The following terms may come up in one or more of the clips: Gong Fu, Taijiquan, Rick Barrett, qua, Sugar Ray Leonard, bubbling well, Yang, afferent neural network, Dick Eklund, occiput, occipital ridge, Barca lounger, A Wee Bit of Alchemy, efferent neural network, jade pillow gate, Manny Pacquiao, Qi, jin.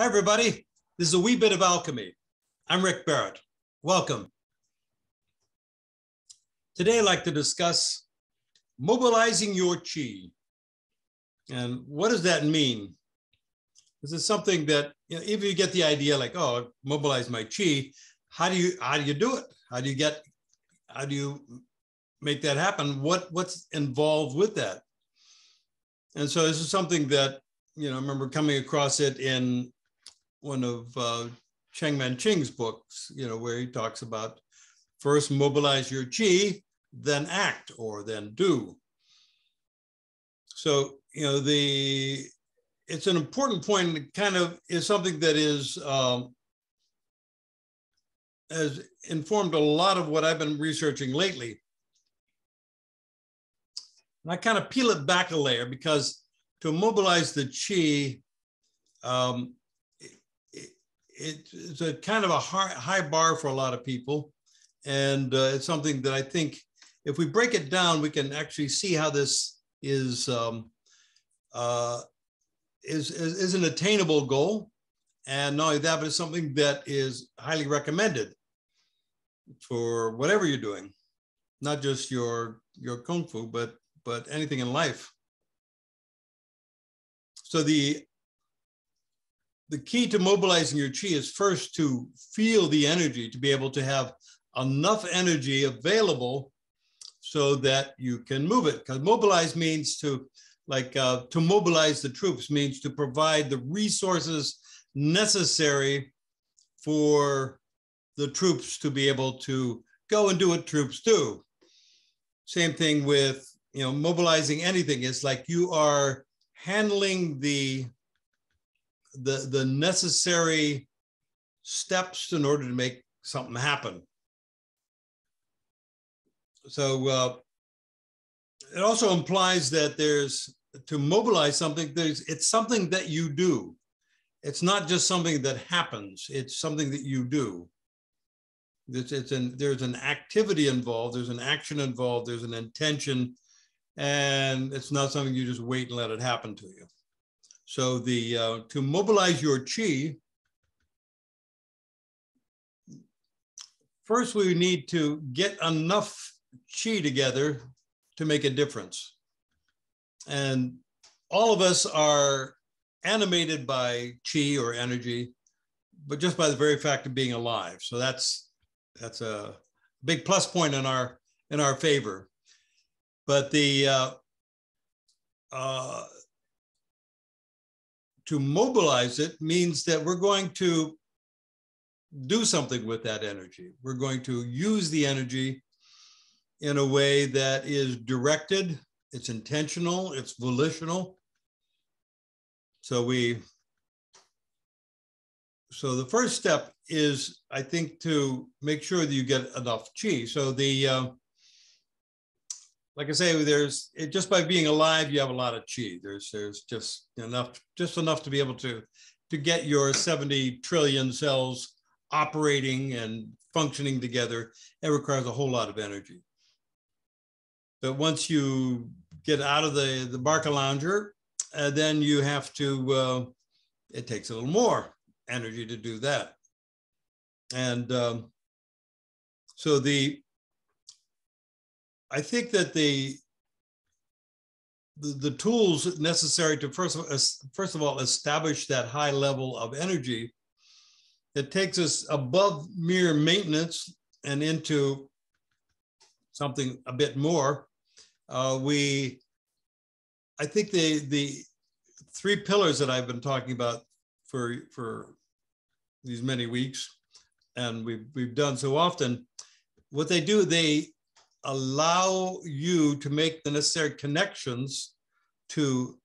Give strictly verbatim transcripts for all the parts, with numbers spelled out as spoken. Hi, everybody. This is A Wee Bit of Alchemy. I'm Rick Barrett. Welcome. Today, I'd like to discuss mobilizing your Qi. And what does that mean? This is something that, you know, if you get the idea like, oh, mobilize my Qi, how do you, how do you do it? How do you get, how do you make that happen? What, what's involved with that? And so this is something that, you know, I remember coming across it in one of uh, Cheng Man Ching's books, you know, where he talks about first mobilize your Qi, then act or then do. So, you know, the, it's an important point. It kind of is something that is, um, has informed a lot of what I've been researching lately. And I kind of peel it back a layer, because to mobilize the Qi, um, it, it, it's a kind of a high, high bar for a lot of people. And uh, it's something that I think if we break it down, we can actually see how this is, um, uh, is, is, is an attainable goal. And not only that, but it's something that is highly recommended for whatever you're doing, not just your, your Kung Fu, but, but anything in life. So the, the key to mobilizing your Qi is first to feel the energy, to be able to have enough energy available so that you can move it. Because mobilize means to, like, uh, to mobilize the troops means to provide the resources necessary for the troops to be able to go and do what troops do. Same thing with, you know, mobilizing anything. It's like you are handling the, the, the necessary steps in order to make something happen. So uh, it also implies that there's, to mobilize something, there's, it's something that you do. It's not just something that happens, it's something that you do. It's, it's an, there's an activity involved, there's an action involved, there's an intention, and it's not something you just wait and let it happen to you. So the uh, to mobilize your Qi, first we need to get enough Qi together to make a difference. And all of us are animated by Qi or energy, but just by the very fact of being alive. So that's that's a big plus point in our in our favor. But the uh, uh, to mobilize it means that we're going to do something with that energy. We're going to use the energy in a way that is directed, it's intentional, it's volitional. So we, so the first step is, I think, to make sure that you get enough Qi. So the, uh, like I say, there's, it, just by being alive, you have a lot of Qi. There's, there's just enough, just enough to be able to, to get your seventy trillion cells operating and functioning together. It requires a whole lot of energy. But once you get out of the, the Barca lounger, uh, then you have to, uh, it takes a little more energy to do that. And um, so the, I think that the, the, the tools necessary to first of, first of all, establish that high level of energy that takes us above mere maintenance and into something a bit more. Uh, we, I think the, the three pillars that I've been talking about for, for these many weeks, and we've, we've done so often, what they do, they allow you to make the necessary connections to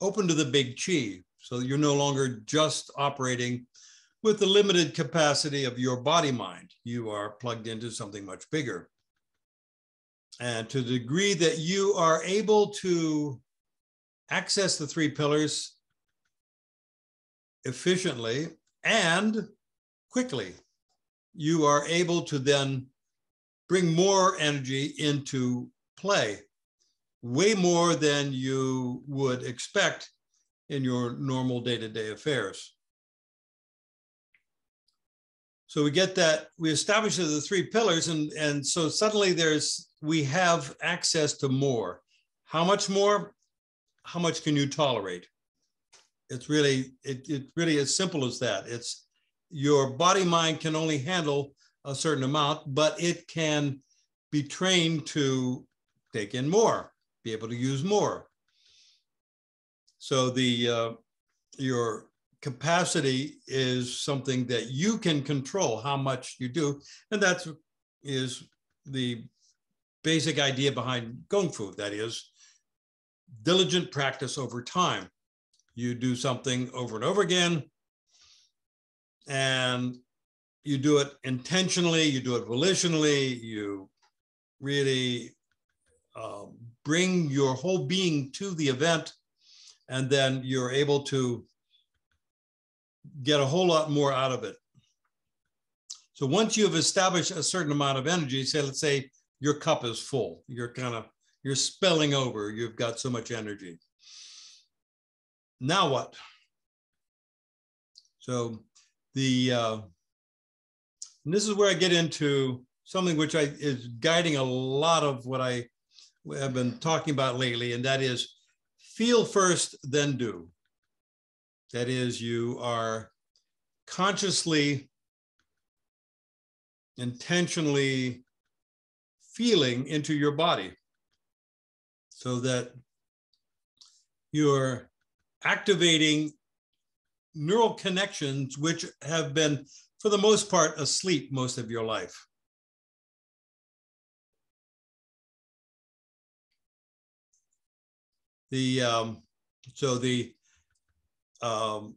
open to the big Qi. So you're no longer just operating with the limited capacity of your body mind. You are plugged into something much bigger. And to the degree that you are able to access the three pillars efficiently and quickly, you are able to then bring more energy into play, way more than you would expect in your normal day-to-day affairs. So we get that, we establish the three pillars, and, and so suddenly there's, we have access to more. How much more? How much can you tolerate? It's really, it, it really as simple as that. It's your body mind can only handle a certain amount, but it can be trained to take in more, be able to use more. So the, uh, your capacity is something that you can control how much you do. And that is the basic idea behind Gong Fu. That is diligent practice over time. You do something over and over again, and you do it intentionally, you do it volitionally, you really uh, bring your whole being to the event, and then you're able to get a whole lot more out of it. So once you've established a certain amount of energy, say, let's say your cup is full, you're kind of, you're spilling over, you've got so much energy. Now what? So the, uh, and this is where I get into something which I, is guiding a lot of what I have been talking about lately, and that is feel first, then do. That is, you are consciously, intentionally feeling into your body so that you're activating neural connections which have been, for the most part, asleep most of your life. The, um, so the, Um,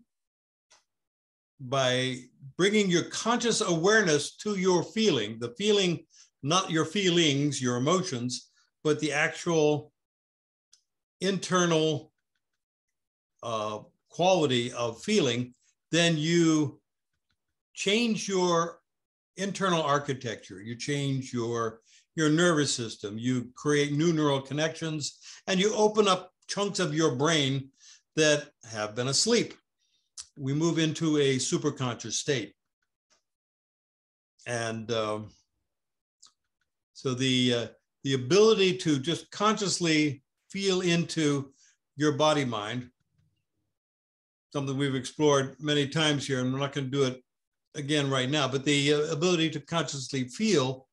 by bringing your conscious awareness to your feeling, the feeling, not your feelings, your emotions, but the actual internal uh, quality of feeling, then you change your internal architecture. You change your, your nervous system. You create new neural connections, and you open up chunks of your brain that have been asleep. We move into a superconscious state. And um, so the, uh, the ability to just consciously feel into your body mind, something we've explored many times here, and we're not gonna do it again right now, but the uh, ability to consciously feel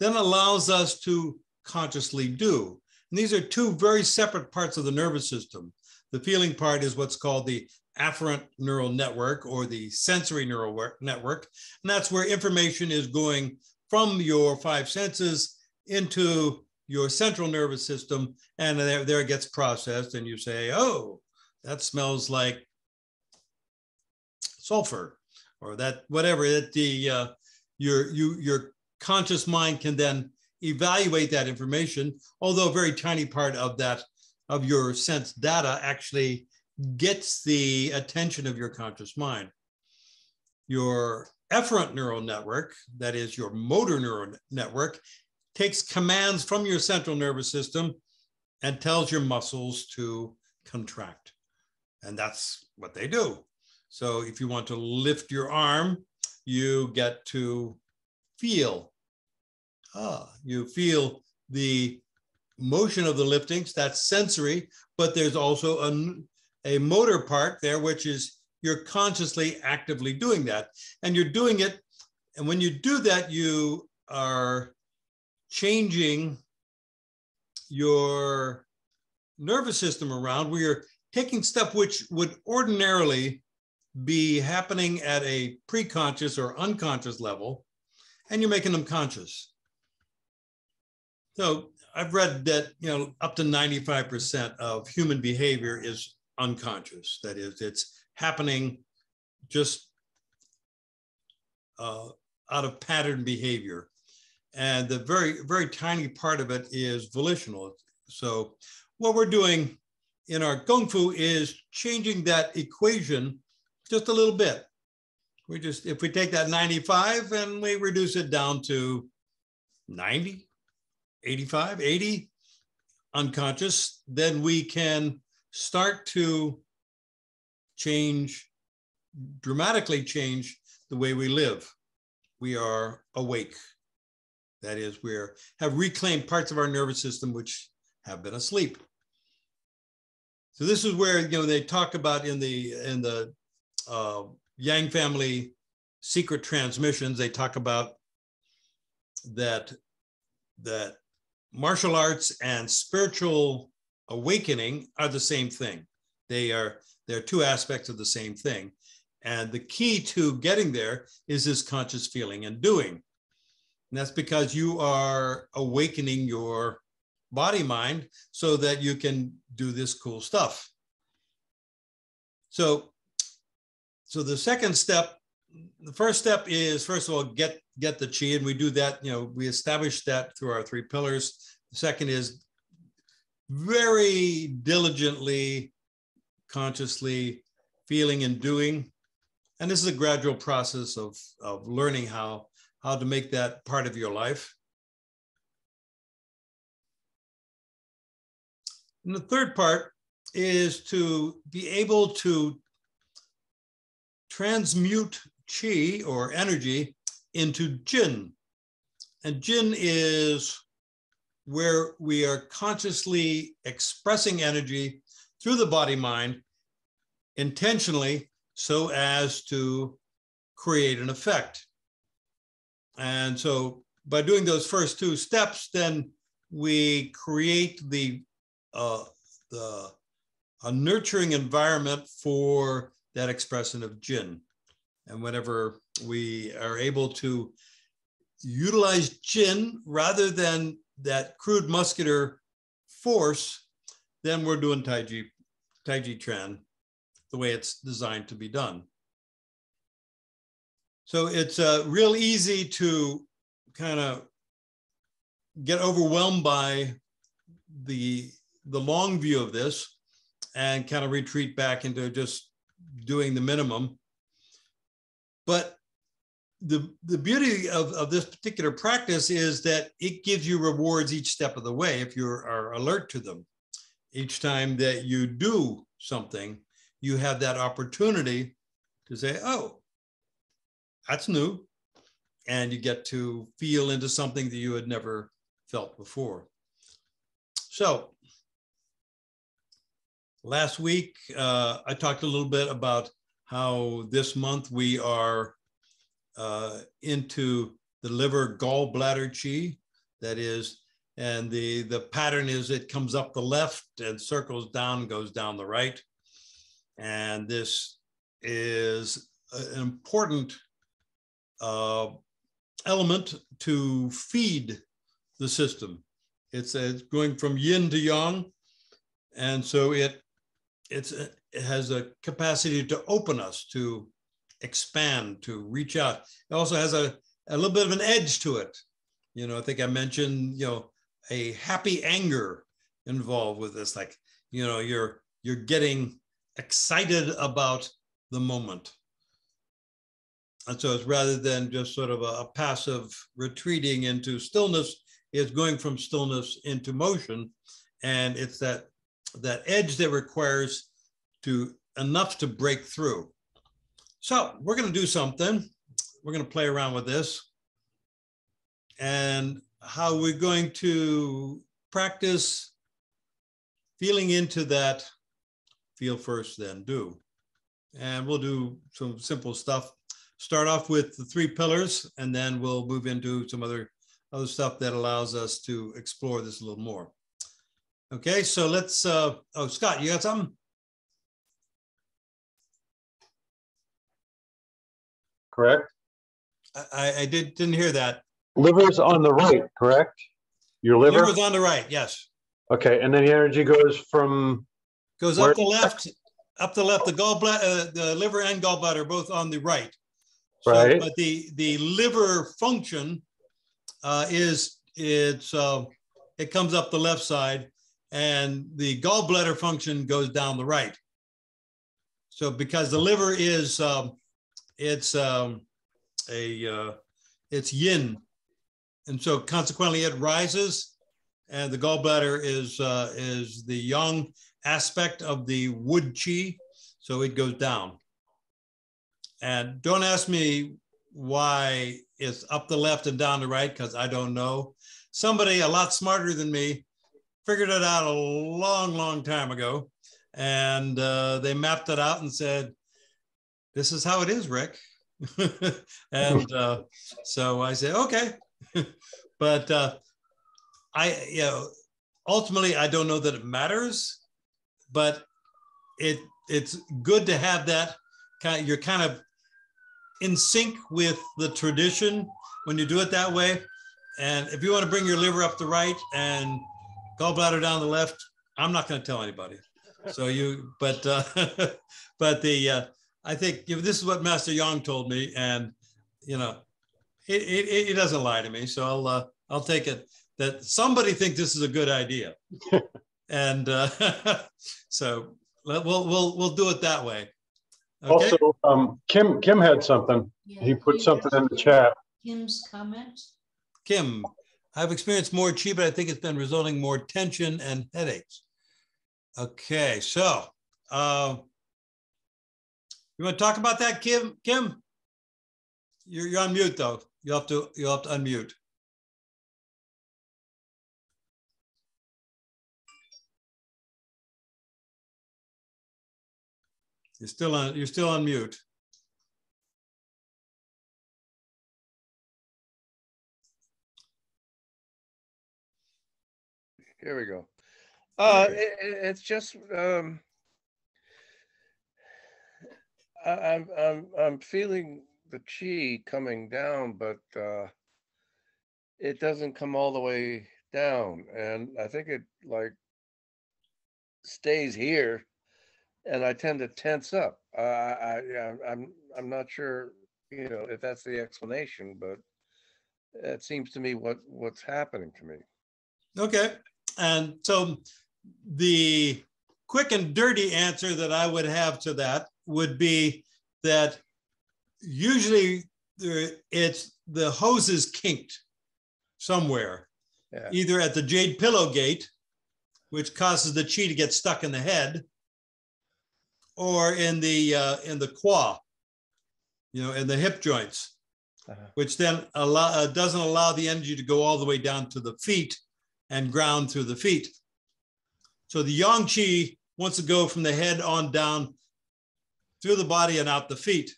then allows us to consciously do. And these are two very separate parts of the nervous system. The feeling part is what's called the afferent neural network, or the sensory neural network. And that's where information is going from your five senses into your central nervous system. And there, there it gets processed. And you say, oh, that smells like sulfur, or that whatever, that the uh, your, you, your conscious mind can then evaluate that information, although a very tiny part of that of your sense data actually gets the attention of your conscious mind. Your efferent neural network, that is your motor neural network, takes commands from your central nervous system and tells your muscles to contract. And that's what they do. So if you want to lift your arm, you get to feel. Ah, you feel the motion of the liftings, that's sensory, but there's also a, a motor part there, which is you're consciously actively doing that. And you're doing it, and when you do that, you are changing your nervous system around, where you're taking stuff which would ordinarily be happening at a pre-conscious or unconscious level, and you're making them conscious. So I've read that, you know, up to ninety-five percent of human behavior is unconscious. That is, it's happening just uh, out of pattern behavior. And the very, very tiny part of it is volitional. So what we're doing in our Gong Fu is changing that equation just a little bit. We just, if we take that ninety-five and we reduce it down to ninety, eighty-five, eighty, unconscious, then we can start to change, dramatically change the way we live. we are awake. That is, we have reclaimed parts of our nervous system which have been asleep. So this is where, you know, they talk about in the in the uh, Yang family secret transmissions. They talk about that that martial arts and spiritual awakening are the same thing. They are they're two aspects of the same thing, and the key to getting there is this conscious feeling and doing. And that's because you are awakening your body mind so that you can do this cool stuff. So, so the second step, the first step is, first of all, get, get the Qi, and we do that, you know, we establish that through our three pillars. The second is very diligently, consciously feeling and doing. And this is a gradual process of, of learning how, how to make that part of your life. And the third part is to be able to transmute qi or energy into jin. And jin is where we are consciously expressing energy through the body mind intentionally so as to create an effect. And so by doing those first two steps, then we create the Uh, the, a nurturing environment for that expression of jin. And whenever we are able to utilize jin rather than that crude muscular force, then we're doing Taiji, Taijiquan the way it's designed to be done. So it's uh, real easy to kind of get overwhelmed by the the long view of this and kind of retreat back into just doing the minimum. But the, the beauty of, of this particular practice is that it gives you rewards each step of the way if you are alert to them. Each time that you do something, you have that opportunity to say, oh, that's new. And you get to feel into something that you had never felt before. So, last week, uh, I talked a little bit about how this month we are uh, into the liver gallbladder qi, that is, and the, the pattern is it comes up the left and circles down, goes down the right. And this is an important uh, element to feed the system. It's, uh, it's going from yin to yang, and so it It's, it has a capacity to open us, to expand, to reach out. It also has a, a little bit of an edge to it. You know, I think I mentioned, you know, a happy anger involved with this. Like, you know, you're, you're getting excited about the moment. And so it's rather than just sort of a, a passive retreating into stillness, it's going from stillness into motion. And it's that that edge that requires to enough to break through. So we're going to do something. We're going to play around with this. And how we're going to practice feeling into that feel first, then do. And we'll do some simple stuff. Start off with the three pillars, and then we'll move into some other, other stuff that allows us to explore this a little more. Okay, so let's, uh, oh, Scott, you got something? Correct? I, I did, didn't hear that. Liver's on the right, correct? Your liver? Liver's on the right, yes. Okay, and then the energy goes from? Goes up the left, up the left. The gallbladder, uh, the liver and gallbladder are both on the right. So, right. But the, the liver function uh, is, it's, uh, it comes up the left side, and the gallbladder function goes down the right. So because the liver is, um, it's um, a, uh, it's yin. And so consequently it rises, and the gallbladder is, uh, is the yang aspect of the wood qi. So it goes down. And don't ask me why it's up the left and down the right, because I don't know. Somebody a lot smarter than me figured it out a long, long time ago. And uh, they mapped it out and said, this is how it is, Rick. And uh, so I said, okay. But uh, I, you know, ultimately, I don't know that it matters, but it it's good to have that kind of, you're kind of in sync with the tradition when you do it that way. And if you want to bring your liver up the right and gallbladder down the left, I'm not going to tell anybody. So you, but uh, but the uh, I think you know, this is what Master Yang told me, and you know, it it, it doesn't lie to me. So I'll uh, I'll take it that somebody thinks this is a good idea, and uh, so we'll we'll we'll do it that way. Okay? Also, um, Kim Kim had something. Yeah, he put something in the chat. Kim's comment. Kim, I've experienced more Qi, but I think it's been resulting more tension and headaches. Okay, so uh, you want to talk about that, Kim? Kim, you're, you're on mute though. You have to you have to unmute. You're still on. You're still on mute. Here we go. Uh, it, it's just um, I, I'm I'm I'm feeling the Qi coming down, but uh, it doesn't come all the way down, and I think it like stays here, and I tend to tense up. Uh, I, I I'm I'm not sure, you know, if that's the explanation, but that seems to me what what's happening to me. Okay, and so the quick and dirty answer that I would have to that would be that usually there, it's the hose is kinked somewhere, yeah. Either at the jade pillow gate, which causes the Qi to get stuck in the head, or in the uh, in the qua, you know, in the hip joints, uh-huh. Which then allow, uh, doesn't allow the energy to go all the way down to the feet and ground through the feet. So the yang Qi wants to go from the head on down through the body and out the feet.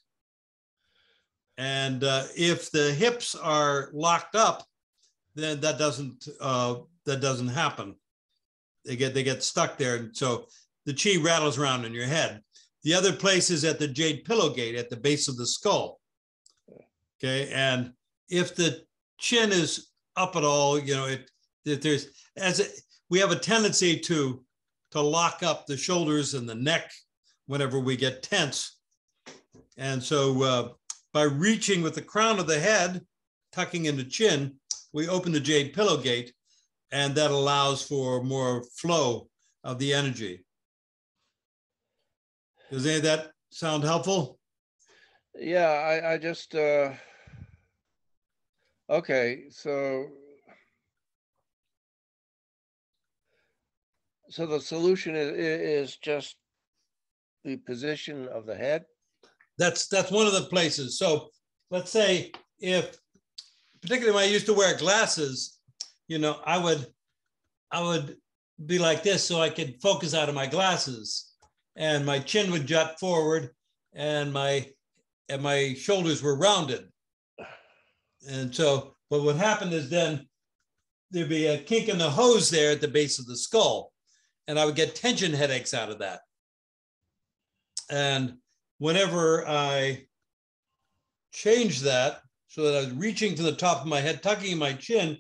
And uh, if the hips are locked up, then that doesn't uh, that doesn't happen. They get they get stuck there, and so the Qi rattles around in your head. The other place is at the jade pillow gate at the base of the skull. Okay, and if the chin is up at all, you know it. That there's as it, we have a tendency to to lock up the shoulders and the neck whenever we get tense, and so uh, by reaching with the crown of the head, tucking in the chin, we open the jade pillow gate, and that allows for more flow of the energy. Does any of that sound helpful? Yeah, I, I just uh, okay, so. So the solution is, is just the position of the head? That's that's one of the places. So let's say if, particularly when I used to wear glasses, you know, I would, I would be like this so I could focus out of my glasses, and my chin would jut forward, and my and my shoulders were rounded. And so, but what happened is then there'd be a kink in the hose there at the base of the skull. And I would get tension headaches out of that. And whenever I changed that, so that I was reaching to the top of my head, tucking in my chin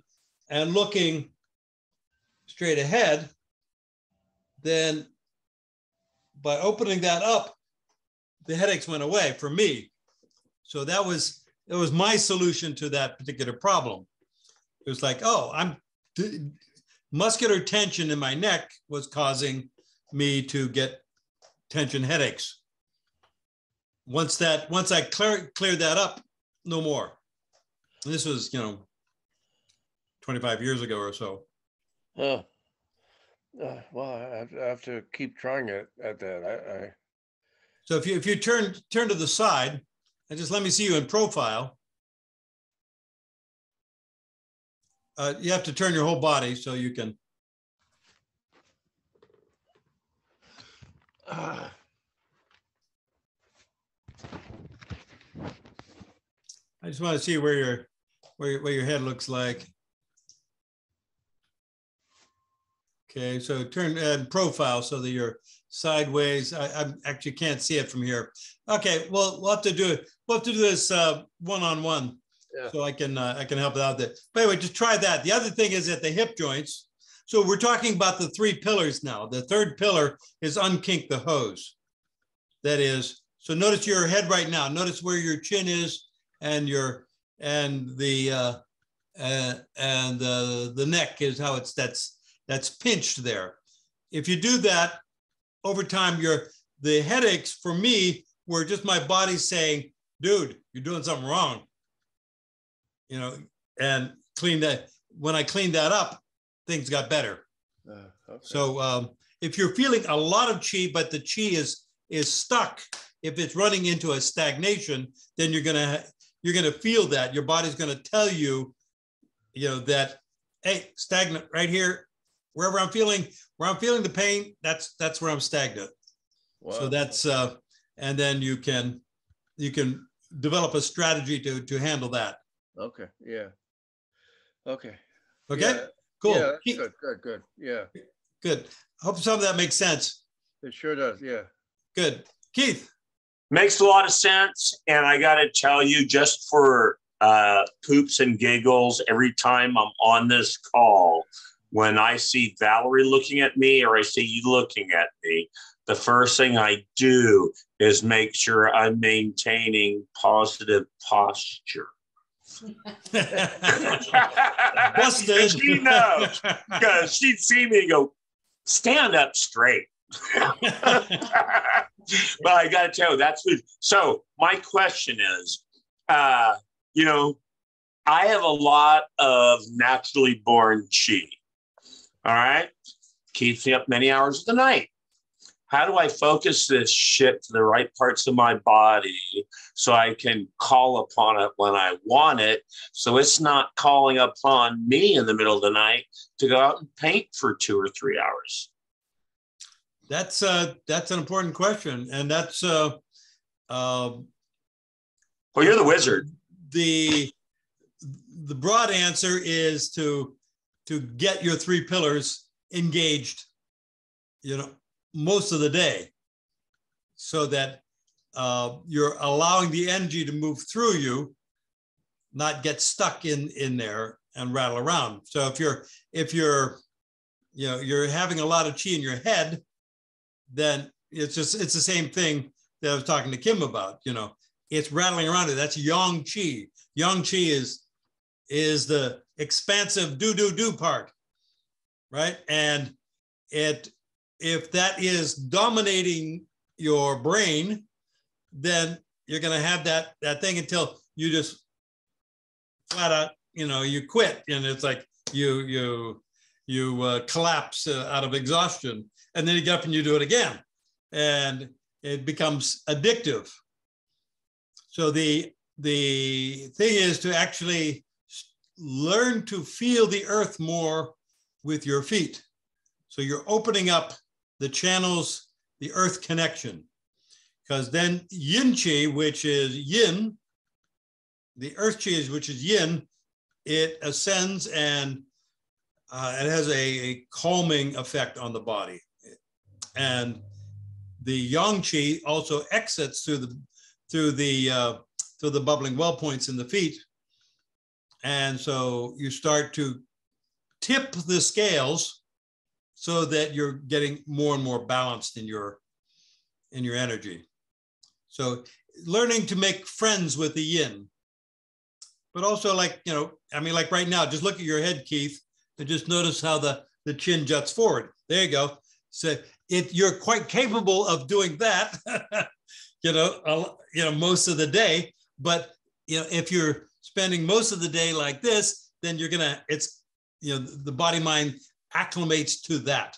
and looking straight ahead, then by opening that up, the headaches went away for me. So that was, it was my solution to that particular problem. It was like, oh, I'm, muscular tension in my neck was causing me to get tension headaches. Once that, once I clear, cleared that up, no more. And this was, you know, twenty-five years ago or so. Uh, uh, well, I have, I have to keep trying it at that. I, I... So if you if you turn turn to the side and just let me see you in profile, Uh, you have to turn your whole body so you can. Uh. I just want to see where your where your, where your head looks like. Okay, so turn and profile so that you're sideways. I, I actually can't see it from here. Okay, well, we'll have to do it. We'll have to do this uh, one-on-one. Yeah. So I can uh, I can help out there. But anyway, just try that. The other thing is at the hip joints. So we're talking about the three pillars now. The third pillar is unkink the hose. That is, so notice your head right now. Notice where your chin is and your and the uh, uh, and uh, the neck is how it's that's that's pinched there. If you do that over time, your the headaches for me were just my body saying, "Dude, you're doing something wrong." You know, and clean that. When I cleaned that up, things got better. Uh, okay. So um, if you're feeling a lot of qi, but the qi is is stuck, if it's running into a stagnation, then you're gonna you're gonna feel that. Your body's gonna tell you, you know, that hey, stagnant right here, wherever I'm feeling, where I'm feeling the pain, that's that's where I'm stagnant. Wow. So that's uh, and then you can you can develop a strategy to to handle that. Okay. Yeah. Okay. Okay. Yeah. Cool. Yeah, that's good. Good. Good. Yeah. Good. Hope some of that makes sense. It sure does. Yeah. Good. Keith. Makes a lot of sense. And I got to tell you, just for uh, poops and giggles, every time I'm on this call, when I see Valerie looking at me or I see you looking at me, the first thing I do is make sure I'm maintaining positive posture. She knows because she'd see me and go, stand up straight. But I gotta tell you, that's food. So my question is, uh, you know, I have a lot of naturally born qi. All right. Keeps me up many hours of the night. How do I focus this shit to the right parts of my body so I can call upon it when I want it, so it's not calling upon me in the middle of the night to go out and paint for two or three hours? That's uh, that's an important question, and that's. Uh, uh, well, you're the wizard. The the broad answer is to to get your three pillars engaged. You know. Most of the day, so that uh, you're allowing the energy to move through you, not get stuck in in there and rattle around. So if you're if you're you know you're having a lot of qi in your head, then it's just it's the same thing that I was talking to Kim about. You know, it's rattling around it. That's yang qi. Yang qi is is the expansive do do do part, right? And it. If that is dominating your brain, then you're going to have that that thing until you just flat out, you know, you quit, and it's like you you you uh, collapse uh, out of exhaustion, and then you get up and you do it again, and it becomes addictive. So the the thing is to actually learn to feel the earth more with your feet. So you're opening up the channels, the earth connection, because then yin qi, which is yin, the earth qi is which is yin, it ascends and uh, it has a, a calming effect on the body, and the yang qi also exits through the through the uh, through the bubbling well points in the feet, and so you start to tip the scales, so that you're getting more and more balanced in your in your energy. So learning to make friends with the yin, but also like, you know, I mean, like right now, just look at your head, Keith, and just notice how the, the chin juts forward. There you go. So if you're quite capable of doing that, you know, uh, you know, most of the day, but you know, if you're spending most of the day like this, then you're gonna, it's, you know, the body mind acclimates to that.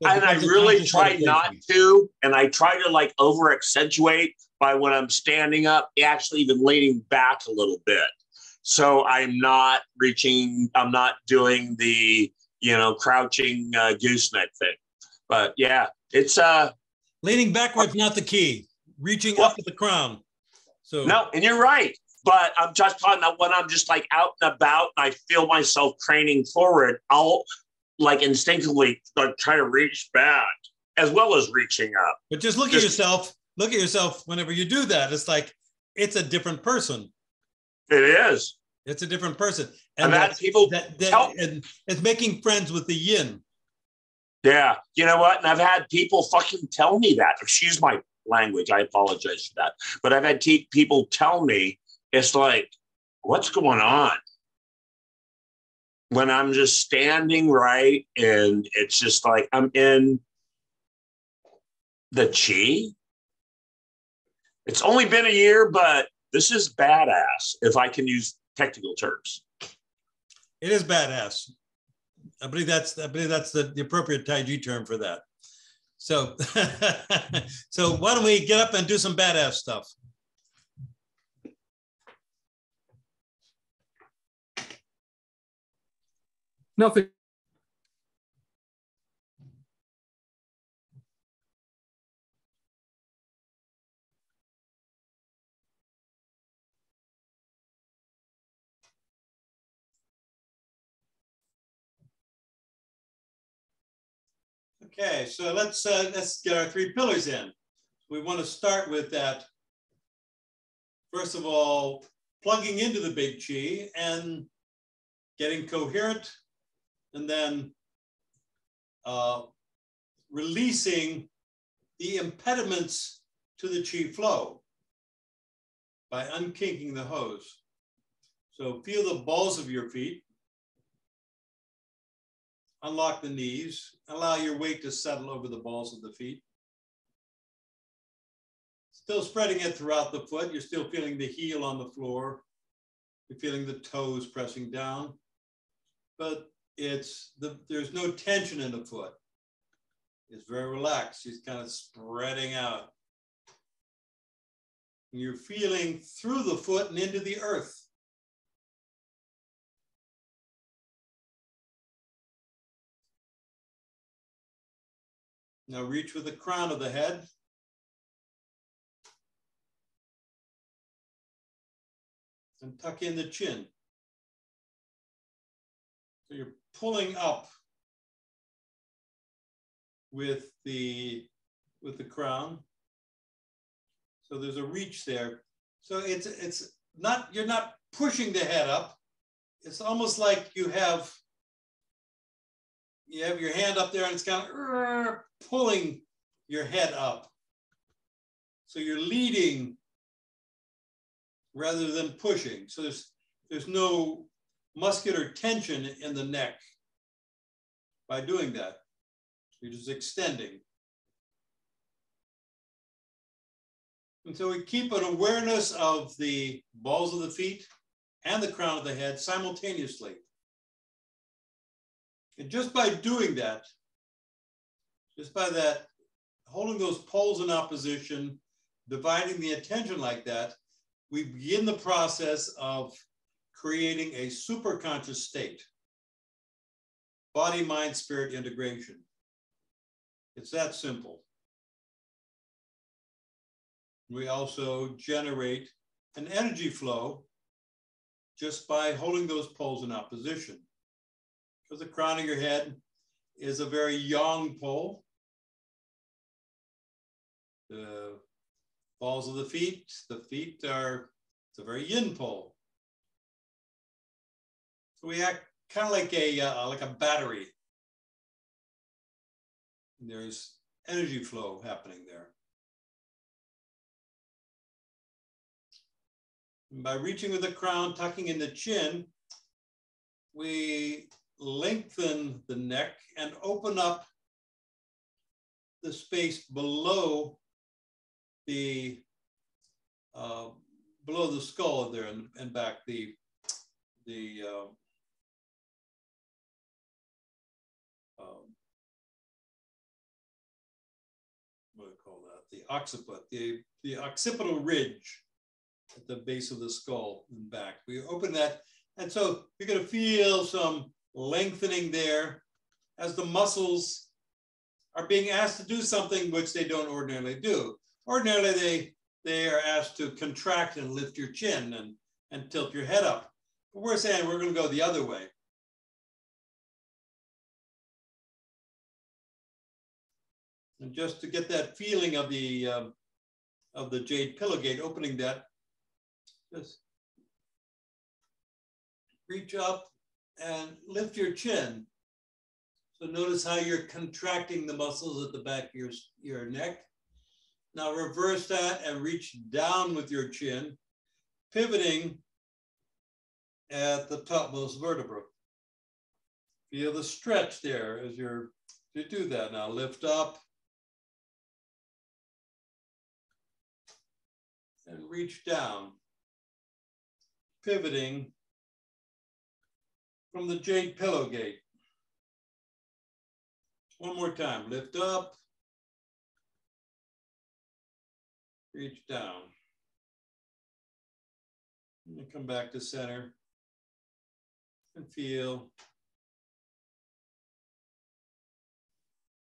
So and I really try not to, and I try to like over accentuate by when I'm standing up, actually even leaning back a little bit. So I'm not reaching, I'm not doing the, you know, crouching uh, gooseneck thing. But yeah, it's... Uh, Leaning backwards, not the key. Reaching well, up to the crown. So no, and you're right. But I'm just talking about when I'm just like out and about and I feel myself craning forward, I'll like instinctively like try to reach back as well as reaching up. But just look just, at yourself. Look at yourself whenever you do that. It's like, it's a different person. It is. It's a different person. And, and that, that people that, that help. And it's making friends with the yin. Yeah. You know what? And I've had people fucking tell me that. Excuse my language. I apologize for that. But I've had te- people tell me, it's like, what's going on? When I'm just standing right and it's just like I'm in the Qi. It's only been a year, but this is badass, if I can use technical terms. It is badass. I believe that's I believe that's the, the appropriate Taiji term for that. So, so why don't we get up and do some badass stuff? Nothing. Okay, so let's uh, let's get our three pillars in. We want to start with that. First of all, plugging into the big Qi and getting coherent, and then uh, releasing the impediments to the Qi flow by unkinking the hose. So feel the balls of your feet. Unlock the knees, allow your weight to settle over the balls of the feet. Still spreading it throughout the foot. You're still feeling the heel on the floor. You're feeling the toes pressing down, but it's the, there's no tension in the foot. It's very relaxed. It's kind of spreading out. And you're feeling through the foot and into the earth. Now reach with the crown of the head. And tuck in the chin. So you're pulling up with the, with the crown. So there's a reach there. So it's, it's not, you're not pushing the head up. It's almost like you have You have your hand up there and it's kind of pulling your head up. So you're leading rather than pushing. So there's, there's no muscular tension in the neck by doing that. You're just extending. And so we keep an awareness of the balls of the feet and the crown of the head simultaneously. And just by doing that, just by that, holding those poles in opposition, dividing the attention like that, we begin the process of creating a superconscious state. Body, mind, spirit integration. It's that simple. We also generate an energy flow just by holding those poles in opposition. Because the crown of your head is a very yang pole. The balls of the feet, the feet are, it's a very yin pole. So we act kind of like a, uh, like a battery. And there's energy flow happening there. And by reaching with the crown, tucking in the chin, we lengthen the neck and open up the space below the uh, below the skull there and, and back the the uh, um, what do I call that? The occiput, the the occipital ridge at the base of the skull and back. We open that, and so you're going to feel some lengthening there as the muscles are being asked to do something which they don't ordinarily do. Ordinarily, they, they are asked to contract and lift your chin and, and tilt your head up. But we're saying we're going to go the other way. And just to get that feeling of the um, of the jade pillow gate, opening that, just reach up and lift your chin. So notice how you're contracting the muscles at the back of your, your neck. Now reverse that and reach down with your chin, pivoting at the topmost vertebra. Feel the stretch there as you're, you do that. Now lift up and reach down, pivoting from the jade pillow gate. One more time, lift up, reach down, and come back to center and feel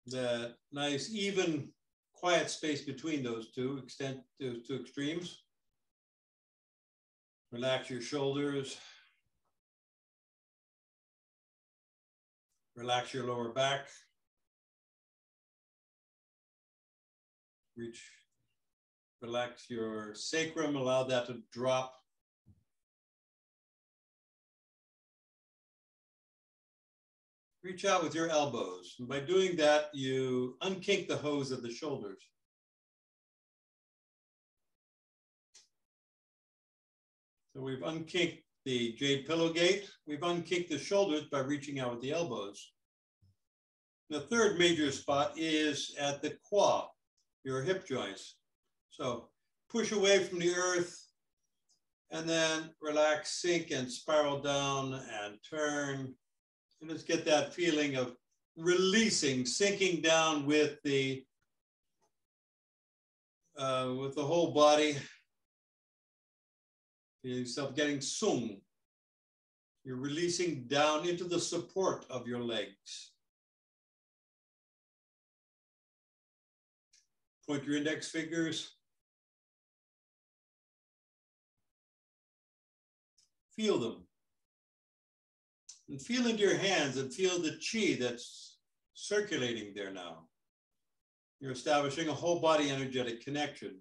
that nice, even, quiet space between those two, extend those two extremes. Relax your shoulders. Relax your lower back. Reach, relax your sacrum, allow that to drop. Reach out with your elbows. And by doing that, you unkink the hose of the shoulders. So we've unkinked the jade pillow gate. We've unkinked the shoulders by reaching out with the elbows. The third major spot is at the qua, your hip joints. So push away from the earth and then relax, sink and spiral down and turn. And let's get that feeling of releasing, sinking down with the uh, with the whole body. Feel yourself getting sung. You're releasing down into the support of your legs. Point your index fingers. Feel them. And feel into your hands and feel the qi that's circulating there now. You're establishing a whole body energetic connection.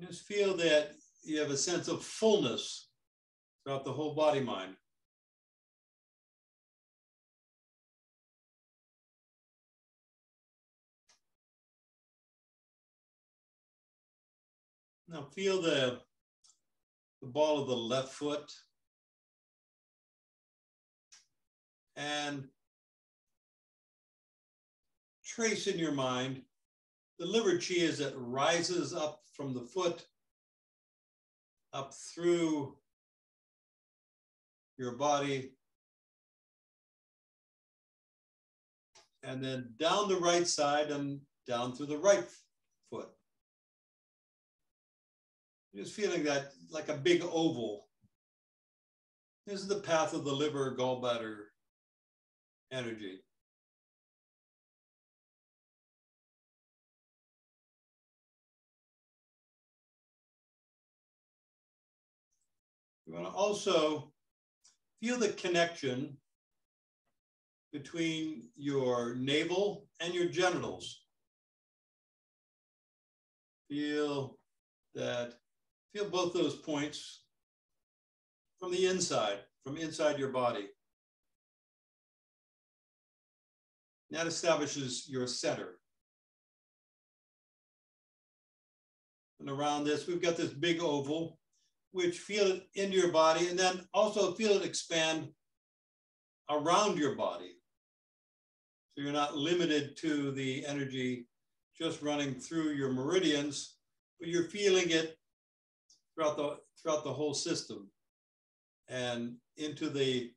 Just feel that you have a sense of fullness throughout the whole body mind. Now feel the, the ball of the left foot and trace in your mind the liver qi as it rises up from the foot up through your body, and then down the right side and down through the right foot. Just feeling that like a big oval. This is the path of the liver gallbladder energy. You want to also feel the connection between your navel and your genitals. Feel that, feel both those points from the inside, from inside your body. That establishes your center. And around this, we've got this big oval, which feel it into your body, and then also feel it expand around your body. So you're not limited to the energy just running through your meridians, but you're feeling it throughout the, throughout the whole system and into the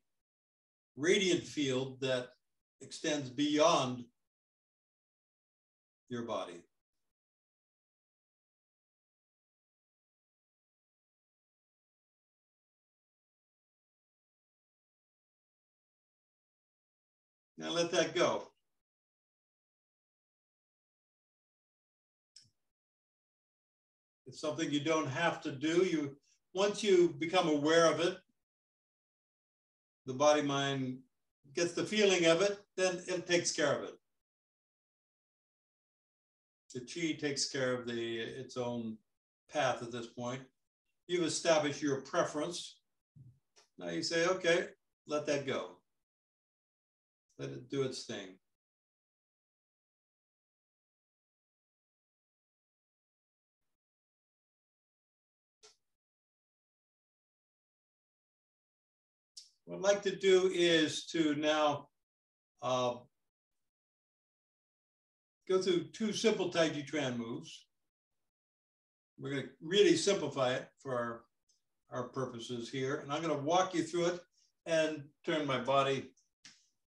radiant field that extends beyond your body. Now let that go. It's something you don't have to do. You, once you become aware of it, the body mind gets the feeling of it, then it takes care of it. The Qi takes care of the, its own path at this point. You've established your preference. Now you say, okay, let that go. Let it do its thing. What I'd like to do is to now uh, go through two simple Taijiquan moves. We're going to really simplify it for our, our purposes here. And I'm going to walk you through it and turn my body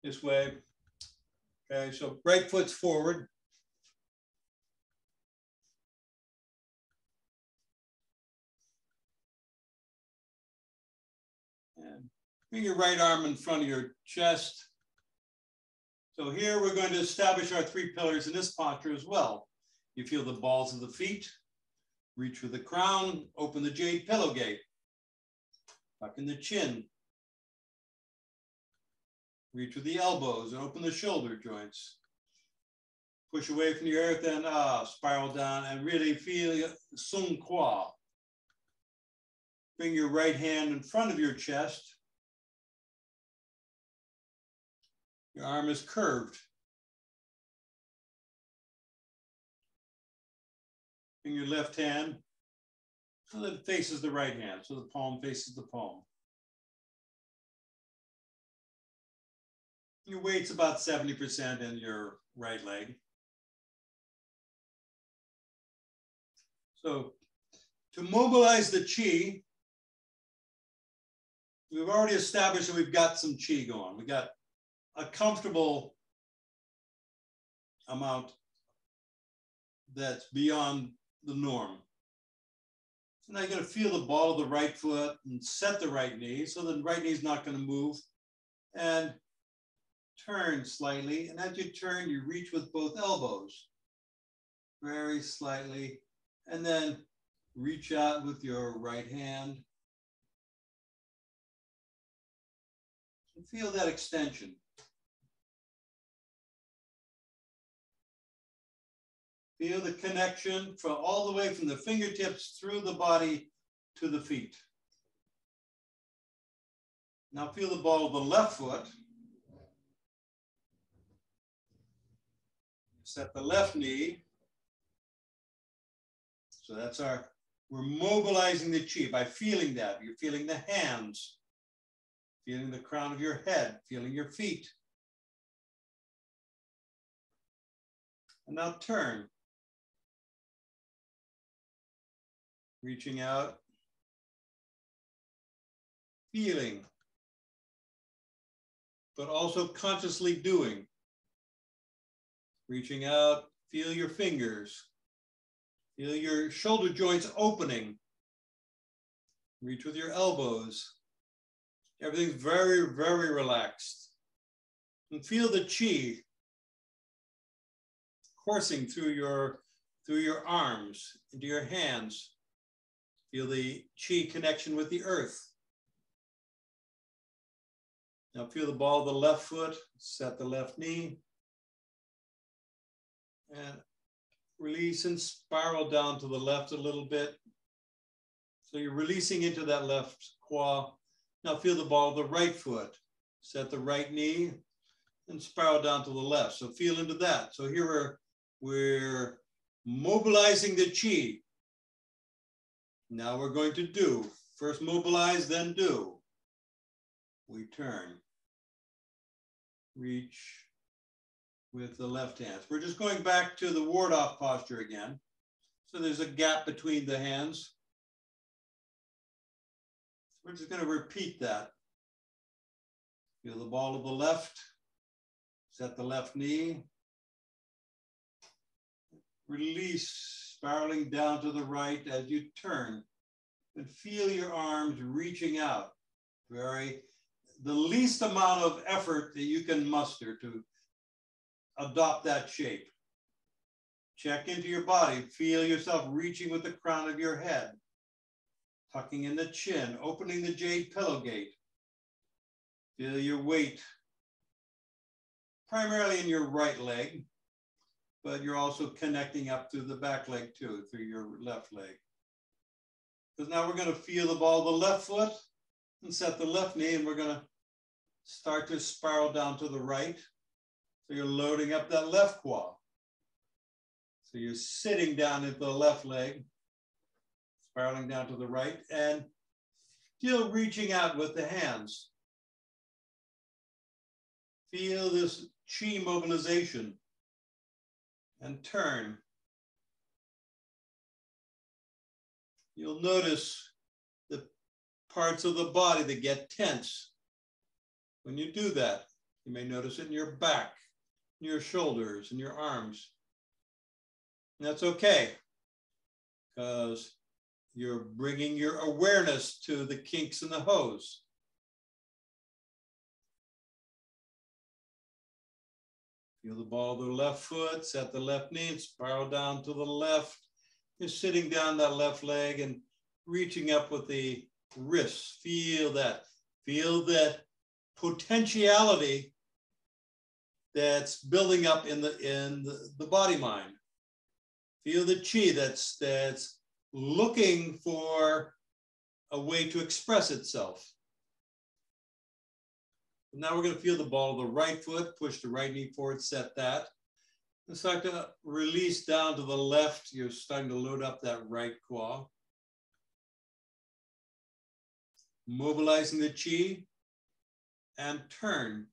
this way. Okay, so right foot's forward. And bring your right arm in front of your chest. So here we're going to establish our three pillars in this posture as well. You feel the balls of the feet, reach for the crown, open the jade pillow gate, tuck in the chin, reach with the elbows and open the shoulder joints. Push away from the earth and ah, spiral down and really feel sung qua. Bring your right hand in front of your chest. Your arm is curved. Bring your left hand so that it faces the right hand, so the palm faces the palm. Your weight's about seventy percent in your right leg. So to mobilize the Qi, we've already established that we've got some Qi going. We've got a comfortable amount that's beyond the norm. So now you're going to feel the ball of the right foot and set the right knee so the right knee's not going to move. And turn slightly, and as you turn, you reach with both elbows, very slightly, and then reach out with your right hand. And feel that extension. Feel the connection from all the way from the fingertips through the body to the feet. Now feel the ball of the left foot. Set the left knee. So that's our, we're mobilizing the Qi by feeling that. You're feeling the hands, feeling the crown of your head, feeling your feet. And now turn. Reaching out. Feeling. But also consciously doing. Reaching out, feel your fingers. Feel your shoulder joints opening. Reach with your elbows. Everything's very, very relaxed. And feel the Qi coursing through your, through your arms, into your hands. Feel the Qi connection with the earth. Now feel the ball of the left foot, set the left knee. And release and spiral down to the left a little bit. So you're releasing into that left qua. Now feel the ball of the right foot. Set the right knee and spiral down to the left. So feel into that. So here we're, we're mobilizing the Qi. Now we're going to do. First mobilize, then do. We turn. Reach. with the left hands. We're just going back to the ward off posture again. So there's a gap between the hands. We're just going to repeat that. Feel the ball of the left. Set the left knee. Release, spiraling down to the right as you turn. And feel your arms reaching out. Very, the least amount of effort that you can muster to adopt that shape. Check into your body. Feel yourself reaching with the crown of your head. Tucking in the chin, opening the jade pillow gate. Feel your weight, primarily in your right leg, but you're also connecting up through the back leg too, through your left leg. Because now we're going to feel the ball of the left foot and set the left knee, and we're going to start to spiral down to the right. So you're loading up that left qua. So you're sitting down into the left leg, spiraling down to the right, and still reaching out with the hands. Feel this Qi mobilization and turn. You'll notice the parts of the body that get tense when you do that. You may notice it in your back, in your shoulders, in your arms. And that's okay, because you're bringing your awareness to the kinks in the hose. Feel the ball of the left foot, set the left knee, and spiral down to the left. You're sitting down that left leg and reaching up with the wrists. Feel that. Feel that potentiality that's building up in the, in the, the body mind. Feel the Qi that's, that's looking for a way to express itself. Now we're going to feel the ball of the right foot, push the right knee forward, set that. And start to release down to the left. You're starting to load up that right quad. Mobilizing the Qi and turn.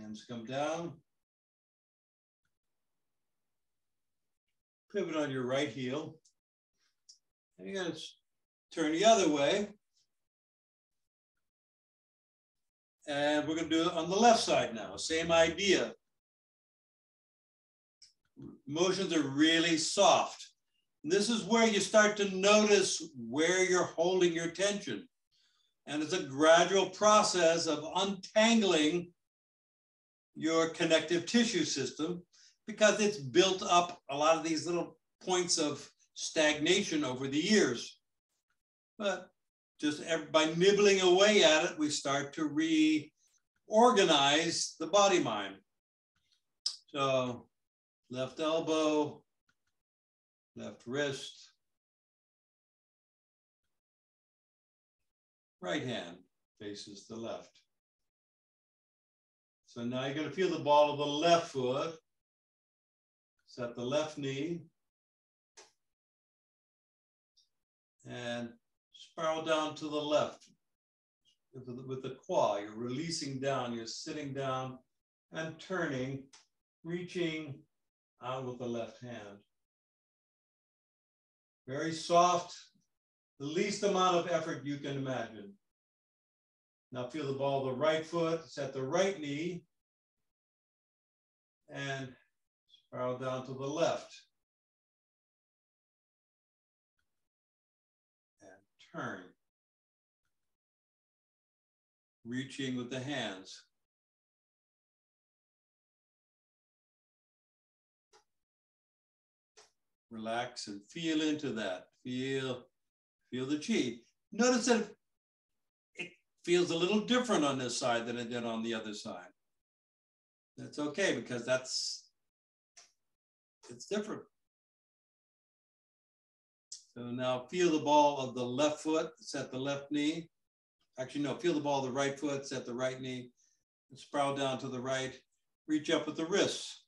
Hands come down. Pivot on your right heel. And you're going to turn the other way. And we're going to do it on the left side now. Same idea. Motions are really soft. And this is where you start to notice where you're holding your tension. And it's a gradual process of untangling your connective tissue system, because it's built up a lot of these little points of stagnation over the years. But just by nibbling away at it, we start to reorganize the body mind. So left elbow, left wrist, right hand faces the left. So now you're going to feel the ball of the left foot, set the left knee, and spiral down to the left with the qua. You're releasing down, you're sitting down and turning, reaching out with the left hand. Very soft, the least amount of effort you can imagine. Now feel the ball of the right foot, set the right knee, and spiral down to the left. And turn. Reaching with the hands. Relax and feel into that. Feel, feel the Qi. Notice that it feels a little different on this side than it did on the other side. That's okay, because that's, it's different. So now feel the ball of the left foot, set the left knee. Actually, no, feel the ball of the right foot, set the right knee, and spiral down to the right. Reach up with the wrists.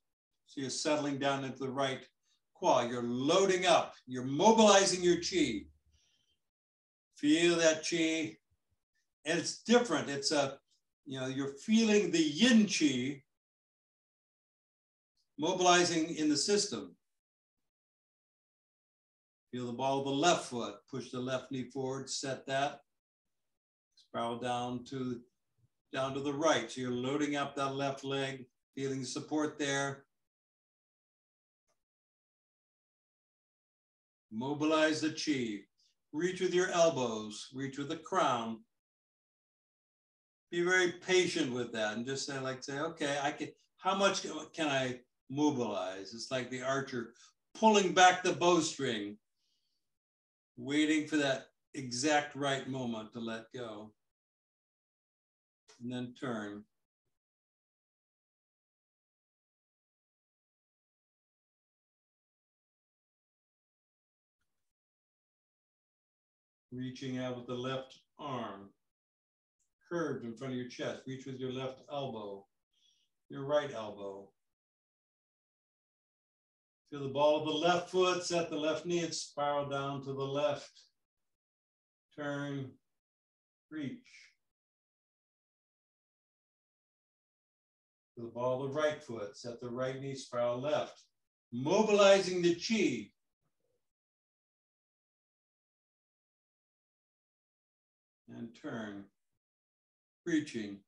So you're settling down into the right qua. You're loading up. You're mobilizing your qi. Feel that qi. And it's different. It's a, you know, you're feeling the yin qi mobilizing in the system. Feel the ball of the left foot. Push the left knee forward, set that. Spiral down to, down to the right. So you're loading up that left leg, feeling support there. Mobilize the qi. Reach with your elbows, reach with the crown. Be very patient with that and just say, like, say, okay, I can, how much can I mobilize? It's like the archer pulling back the bowstring, waiting for that exact right moment to let go. And then turn. Reaching out with the left arm, curved in front of your chest. Reach with your left elbow, your right elbow. Feel the ball of the left foot, set the left knee, and spiral down to the left. Turn, reach. Feel the ball of the right foot, set the right knee, spiral left. Mobilizing the qi. And turn, reaching.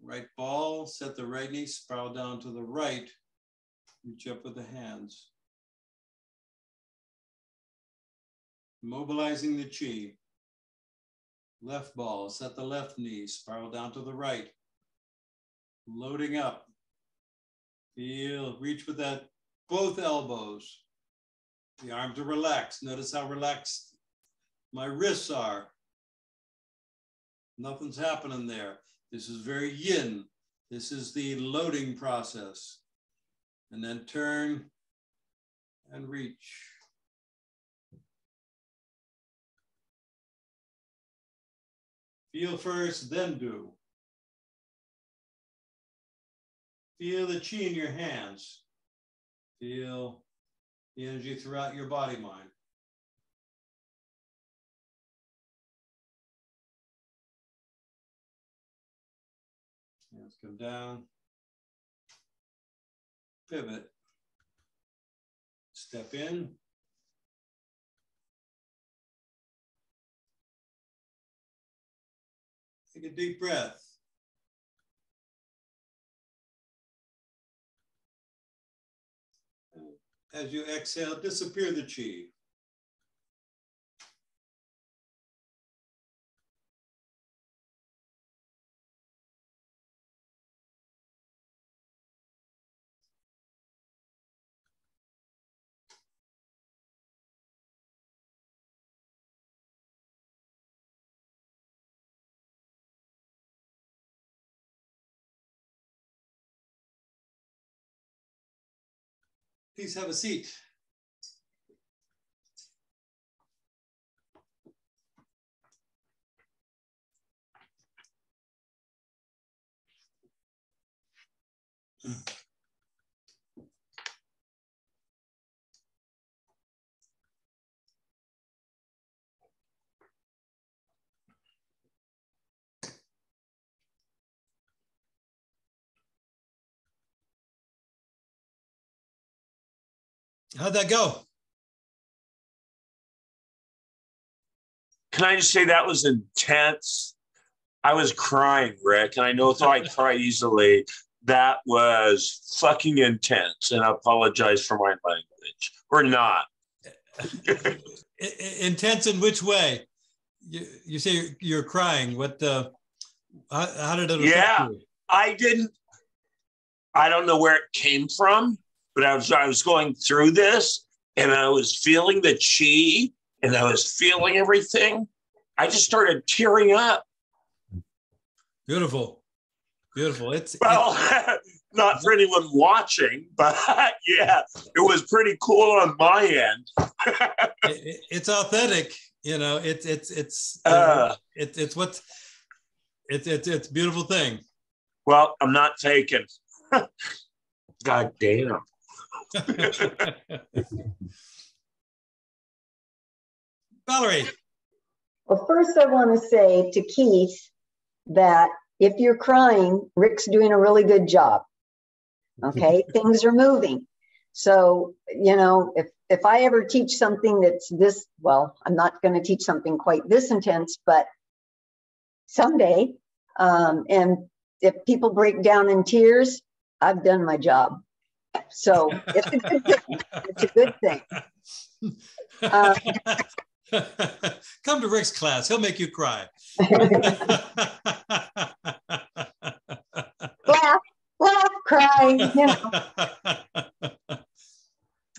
Right ball, set the right knee, spiral down to the right, reach up with the hands. Mobilizing the qi. Left ball, set the left knee, spiral down to the right. Loading up, feel, reach with that, both elbows. The arms are relaxed. Notice how relaxed my wrists are. Nothing's happening there. This is very yin. This is the loading process. And then turn and reach. Feel first, then do. Feel the qi in your hands. Feel the energy throughout your body, mind. Hands come down. Pivot. Step in. Take a deep breath. As you exhale, disappear the qi. Please have a seat. How'd that go? Can I just say that was intense? I was crying, Rick, and I know though I cry easily. That was fucking intense, and I apologize for my language. Or not. Intense in which way? You, you say you're crying. What? Uh, how, how did it affect yeah, you? I didn't. I don't know where it came from. But I was, I was going through this, and I was feeling the qi, and I was feeling everything. I just started tearing up. Beautiful. Beautiful. It's Well, it's... not for anyone watching, but yeah, it was pretty cool on my end. it, it, it's authentic, you know. It's it's it's uh, it, it's what's it's it's it's a beautiful thing. Well, I'm not taken. God damn. Valerie. Well, first I want to say to Keith that if you're crying, Rick's doing a really good job. Okay, things are moving. So, you know, if, if I ever teach something that's this, well, I'm not going to teach something quite this intense, but someday, um, and if people break down in tears, I've done my job. So it's a good thing. It's a good thing. Uh, Come to Rick's class. He'll make you cry. Laugh, laugh, cry. You know.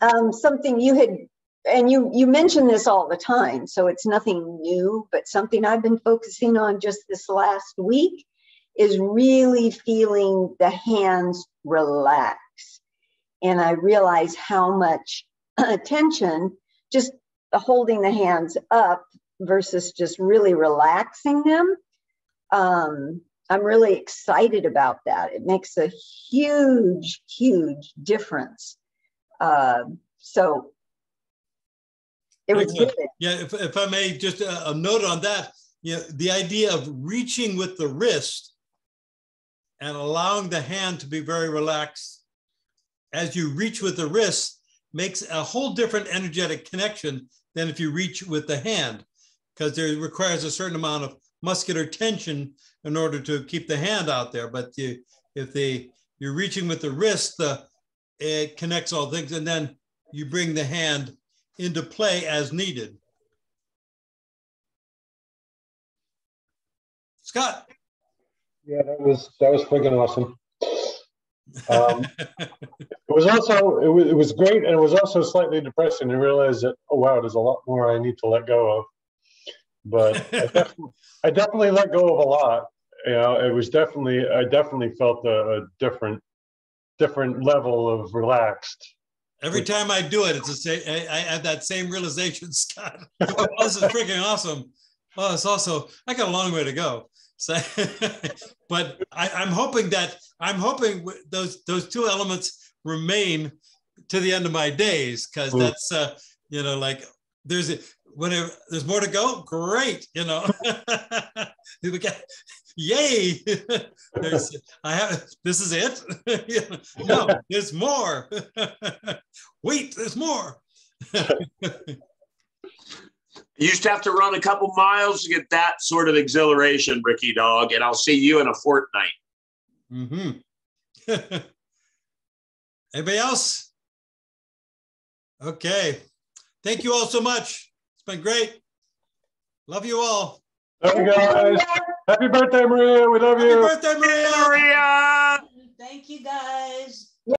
Um, something you had, and you, you mention this all the time, so it's nothing new, but something I've been focusing on just this last week is really feeling the hands relax. And I realize how much attention just holding the hands up versus just really relaxing them. Um, I'm really excited about that. It makes a huge, huge difference. Uh, so it was good. Yeah, if, if I may, just a, a note on that. You know, the idea of reaching with the wrist and allowing the hand to be very relaxed as you reach with the wrist makes a whole different energetic connection than if you reach with the hand, because there requires a certain amount of muscular tension in order to keep the hand out there. But you, if the, you're reaching with the wrist, the, it connects all things, and then you bring the hand into play as needed. Scott. Yeah, that was, that was freaking awesome. um, it was also it was, it was great, and it was also slightly depressing to realize that, oh wow, there's a lot more I need to let go of. But I, def I definitely let go of a lot. You know, it was definitely I definitely felt a, a different different level of relaxed. Every time I do it, it's the same. I, I had that same realization, Scott. Oh, this is freaking awesome. Oh, it's also I got a long way to go. So, but I, I'm hoping that I'm hoping those those two elements remain to the end of my days, because that's uh, you know, like there's a, whenever there's more to go, great, you know, we got, yay, there's, I have this is it. You know, no, there's more. Wait, there's more. You used to have to run a couple miles to get that sort of exhilaration, Ricky Dog, and I'll see you in a fortnight. Mm-hmm. Anybody else? Okay. Thank you all so much. It's been great. Love you all. Love you guys. Happy birthday, Maria. We love you. Happy birthday, Maria. Maria. Thank you, guys.